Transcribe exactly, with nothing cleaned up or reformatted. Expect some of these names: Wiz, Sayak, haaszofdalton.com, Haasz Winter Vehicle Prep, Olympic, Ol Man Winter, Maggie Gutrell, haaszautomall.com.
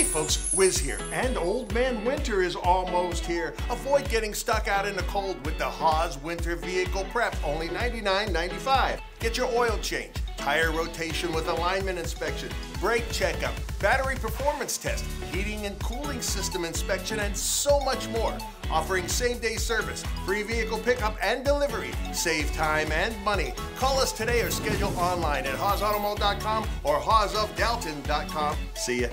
Hey folks, Wiz here, and Old Man Winter is almost here. Avoid getting stuck out in the cold with the Haasz Winter Vehicle Prep, only ninety-nine ninety-five. Get your oil change, tire rotation with alignment inspection, brake checkup, battery performance test, heating and cooling system inspection, and so much more. Offering same-day service, free vehicle pickup and delivery. Save time and money. Call us today or schedule online at haaz automall dot com or haaz of dalton dot com. See ya.